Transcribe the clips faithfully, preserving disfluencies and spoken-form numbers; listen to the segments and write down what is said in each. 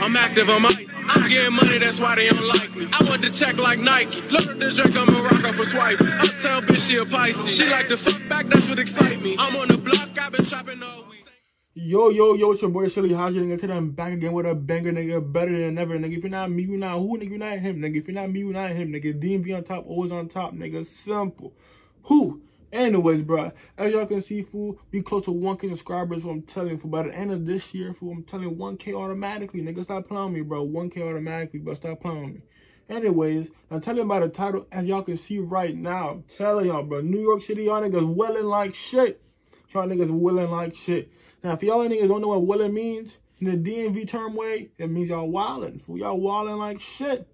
I'm active, I'm icy. I'm getting money, that's why they don't like me. I want to check like Nike. Learn to drink, I'm a rocker for swipe. Uptown bitch, she a Pisces. She like to fuck back, that's what excites me. I'm on the block, I've been trapping all week. Yo, yo, yo, it's your boy SillyHyggie, nigga. Today I'm back again with a banger, nigga. Better than ever, nigga. If you're not me, you're not who, nigga. You're not him, nigga. If you're not me, you're not him, nigga. D M V on top, always on top, nigga. Simple. Who? Anyways, bro, as y'all can see, fool, we close to one K subscribers, so I'm telling you, fool, by the end of this year, fool, I'm telling you, one K automatically, nigga, stop playing me, bro, one K automatically, bro, stop playing me. Anyways, I'm telling you about the title, as y'all can see right now, I'm telling y'all, bro, New York City, y'all niggas willing like shit, y'all niggas willing like shit. Now, if y'all niggas don't know what willing means, in the D M V term way, it means y'all wildin', fool, y'all wildin' like shit.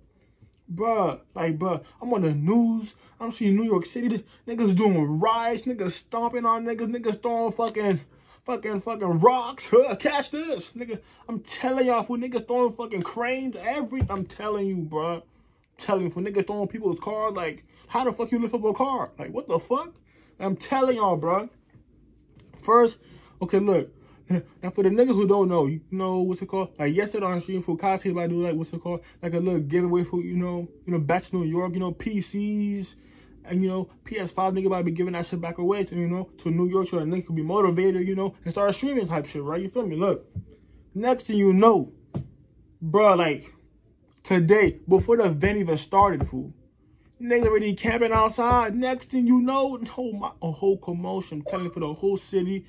Bruh, like, bruh, I'm on the news. I'm seeing New York City. Niggas doing riots. Niggas stomping on niggas. Niggas throwing fucking, fucking, fucking rocks. Huh, catch this. Nigga, I'm telling y'all, fool. Niggas throwing fucking cranes. Every, I'm telling you, bruh. I'm telling you, fool. Niggas throwing people's cars. Like, how the fuck you lift up a car? Like, what the fuck? I'm telling y'all, bruh. First, okay, look. Now, for the niggas who don't know, you know, what's it called? Like, yesterday on stream, for Kai Cenat, I do, like, what's it called? Like, a little giveaway for, you know, you know, back to New York, you know, P Cs, and, you know, P S five, nigga, about to be giving that shit back away to, you know, to New York, so that nigga could be motivated, you know, and start streaming type shit, right? You feel me? Look, next thing you know, bruh, like, today, before the event even started, fool, niggas already camping outside. Next thing you know, oh my, a whole commotion, I'm telling you, for the whole city,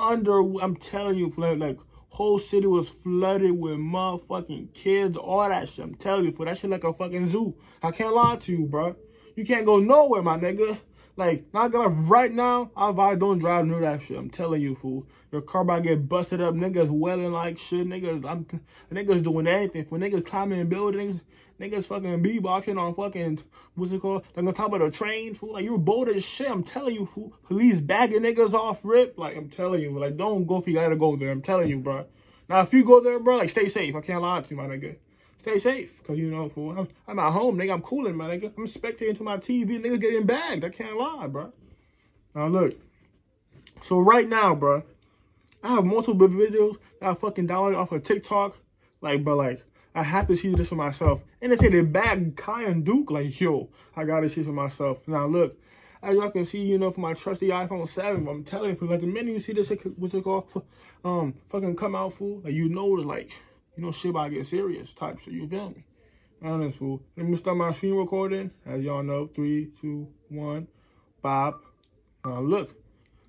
under, I'm telling you, like, whole city was flooded with motherfucking kids, all that shit. I'm telling you, for that shit like a fucking zoo. I can't lie to you, bro. You can't go nowhere, my nigga. Like, not gonna, right now, I, I don't drive near that shit. I'm telling you, fool. Your car about to get busted up. Niggas welling like shit. Niggas, I'm, niggas doing anything. For niggas climbing buildings, niggas fucking beatboxing on fucking, what's it called? Like, on top of the train, fool. Like, you're bold as shit. I'm telling you, fool. Police bagging niggas off rip. Like, I'm telling you. Like, don't go if you gotta go there. I'm telling you, bro. Now, if you go there, bro, like, stay safe. I can't lie to you, my nigga. Stay safe, because, you know, fool, I'm, I'm at home, nigga. I'm cooling, my nigga. I'm spectating to my T V. Niggas getting bagged. I can't lie, bro. Now, look. So, right now, bro, I have multiple videos that I fucking downloaded off of TikTok. Like, but, like, I have to see this for myself. And they say they bagged Kai and Duke. Like, yo, I got to see this for myself. Now, look. As y'all can see, you know, for my trusty iPhone seven, I'm telling you, for, like, the minute you see this, what's it called? Um, fucking come out, fool. Like, you know, it's like... You know, shit about to get serious type shit, you feel me? Honest, fool. Let me start my screen recording. As y'all know, three, two, one, bop. Now look,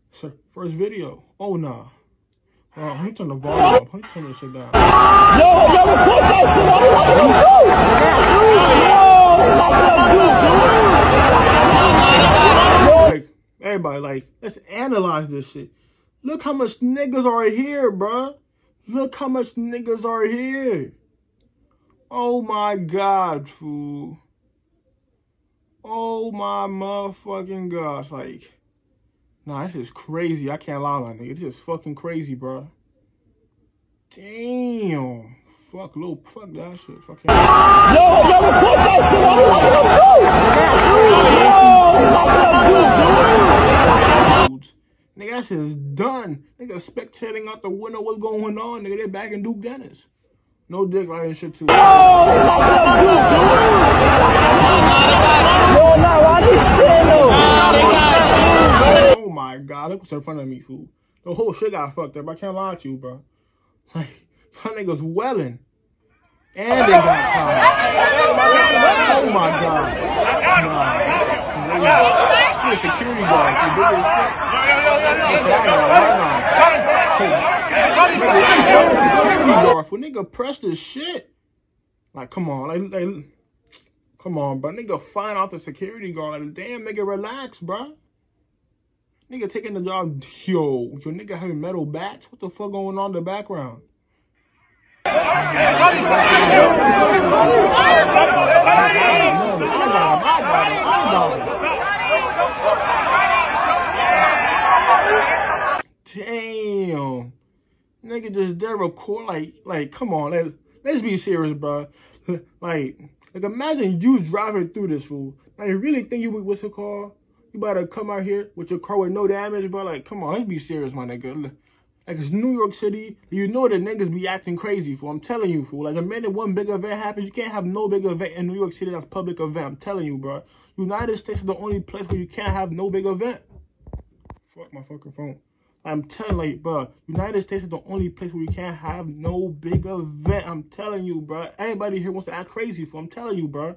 sir, first video. Oh, nah. Uh, let me turn the volume up. Let me turn this shit down. Yo, yo, report that shit. I don't want to do. Yo, I want to do. Like, everybody, like, let's analyze this shit. Look how much niggas are here, bruh. Look how much niggas are here. Oh my God, fool. Oh my motherfucking gosh. Like, nah, this is crazy. I can't lie, my nigga. This is fucking crazy, bro. Damn. Fuck, little, fuck that shit. Fuck that. Yo, yo, report that shit. I don't want to do. I don't want to do. Nigga, that shit is done. Nigga, spectating out the window. What's going on? Nigga, they back in Duke Dennis. No dick right in shit too. Yo, oh my God, look what's in front of me, fool. The whole shit got fucked up. I can't lie to you, bro. Like, my nigga's welling. And they got caught. Oh my God. Nah. You're a security guard. Nigga, press this shit. Like, come on, like, like, come on, bro. Nigga, find out the security guard. Like, damn, nigga, relax, bro. Nigga, taking the job. Yo, your nigga having metal bats. What the fuck going on in the background? Damn, nigga just there record, like, like, come on, like, let's be serious, bro. Like, like, imagine you driving through this, fool. Like, you really think you, what's it called? You about to come out here with your car with no damage, bro? Like, come on, let's be serious, my nigga. Like, Like, it's New York City. You know the niggas be acting crazy, fool. I'm telling you, fool. Like, the minute one big event happens, you can't have no big event in New York City that's public event. I'm telling you, bro. United States is the only place where you can't have no big event. Fuck my fucking phone. I'm telling you, bro. United States is the only place where you can't have no big event. I'm telling you, bro. Everybody here wants to act crazy, fool. I'm telling you, bro.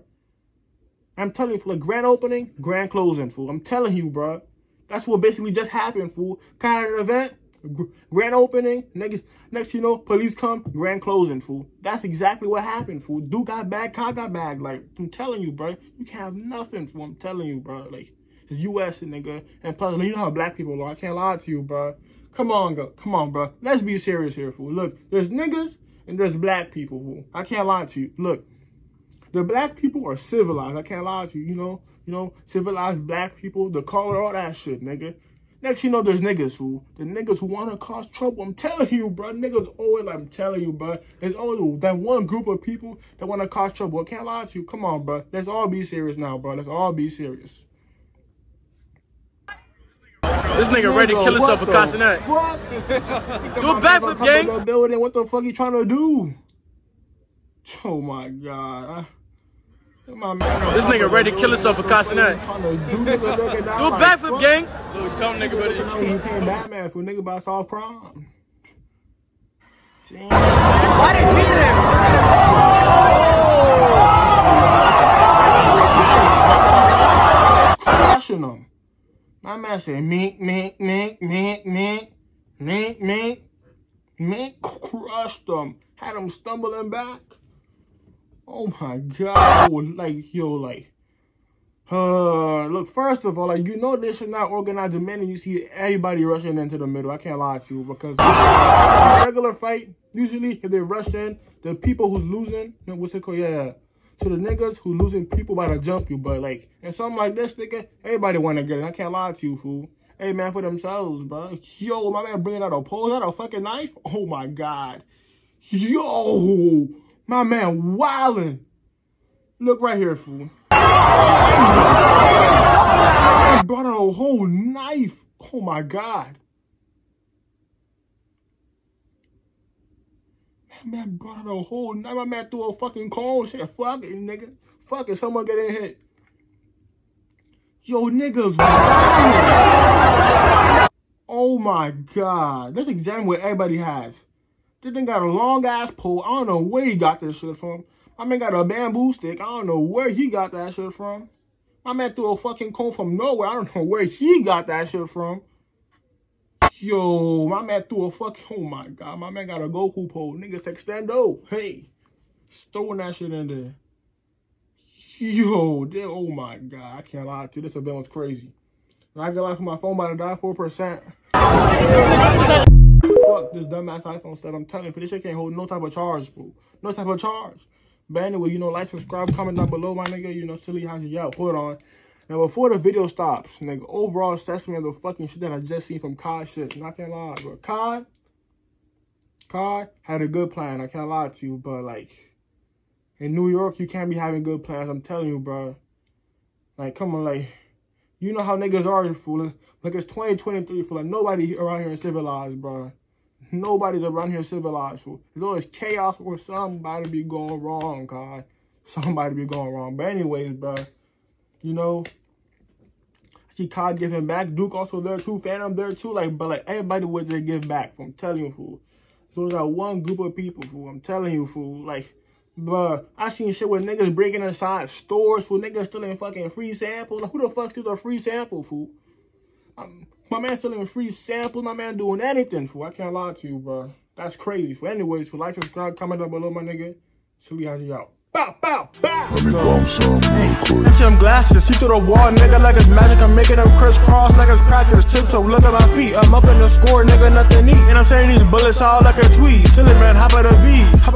I'm telling you, fool. Like, grand opening, grand closing, fool. I'm telling you, bro. That's what basically just happened, fool. Kind of an event, gr grand opening, next, next, you know, police come, grand closing, fool. That's exactly what happened, fool. Duke got bagged, Kai got bagged. Like, I'm telling you, bro. You can't have nothing, fool. I'm telling you, bro. Like, it's U S, nigga. And plus, you know how black people are. I can't lie to you, bro. Come on, go. Come on, bro. Let's be serious here, fool. Look, there's niggas and there's black people, fool. I can't lie to you. Look, the black people are civilized. I can't lie to you, you know. You know, civilized black people, the color, all that shit, nigga. Next, you know, there's niggas who, the niggas who want to cause trouble. I'm telling you, bro. Niggas always, I'm telling you, bro. There's always that one group of people that want to cause trouble. I can't lie to you. Come on, bro. Let's all be serious now, bro. Let's all be serious. This nigga ready to kill himself with Kai Cenat. Do a backflip, gang. Building. What the fuck you trying to do? Oh, my God. My man, this nigga ready to kill himself for Kai Cenat. Do a backflip, gang. Little dumb nigga, but he became Batman for a nigga by soft prom. Damn. Why they beat him? Crashing him. My man said, mink, mink, mink, mink, mink, mink, mink, mink, crushed him. Had him stumbling back. Oh my God, like, yo, like, uh, look, first of all, like, you know they should not organize the minute you see everybody rushing into the middle. I can't lie to you, because in a regular fight, usually, if they rush in, the people who's losing, you know, what's it called, yeah, yeah, so the niggas who losing people about to jump you, but, like, and something like this, nigga, everybody want to get it. I can't lie to you, fool. Hey, man, for themselves, bro. Yo, my man bringing out a pole, out a fucking knife? Oh my God. Yo! My man wildin'. Look right here, fool. He brought out a whole knife. Oh my God. That man brought out a whole knife. My man threw a fucking cone. Shit, fuck it, nigga. Fuck it, someone get in hit. Yo, niggas. Oh my God. Let's examine what everybody has. This thing got a long-ass pole. I don't know where he got this shit from. My man got a bamboo stick. I don't know where he got that shit from. My man threw a fucking cone from nowhere. I don't know where he got that shit from. Yo, my man threw a fucking... Oh, my God. My man got a Goku pole. Niggas extendo. Hey. Throwing that shit in there. Yo, damn. Oh, my God. I can't lie to you. This event was crazy. And I can lie for my phone by the die four percent. Fuck this dumbass iPhone seven. I'm telling you, for this shit can't hold no type of charge, bro. No type of charge. But anyway, you know, like, subscribe, comment down below, my nigga. You know, SillyHyggie, yo, hold on. Now, before the video stops, nigga, overall assessment of the fucking shit that I just seen from Kai shit. And I can't lie, bro. Kai, Kai had a good plan. I can't lie to you, but, like, in New York, you can't be having good plans. I'm telling you, bro. Like, come on, like. You know how niggas are, fool. Like, it's twenty twenty-three, fool. Like, nobody around here is civilized, bro. Nobody's around here civilized, fool. There's always chaos or somebody be going wrong, God. Somebody be going wrong. But anyways, bro, you know, I see Kai giving back. Duke also there, too. Phantom there, too. Like, but, like, everybody would they give back, fool. I'm telling you, fool. So there's, like, one group of people, fool. I'm telling you, fool. Like... Bruh, I seen shit where niggas breaking inside stores, fool. Niggas stealing fucking free samples. Like, who the fuck steals a free sample, fool? I'm, my man stealing free samples. My man doing anything, fool. I can't lie to you, bro. That's crazy, fool. Anyways, fool, like, subscribe, comment down below, my nigga. SillyHyggie out. Bow, bow, bow. Let me go. Hey, them glasses, see through the wall, nigga, like it's magic. I'm making them crisscross like it's practice. Tiptoe, look at my feet. I'm up in the score, nigga, nothing neat. And I'm saying these bullets all like a tweet. Silly man, hop out of V.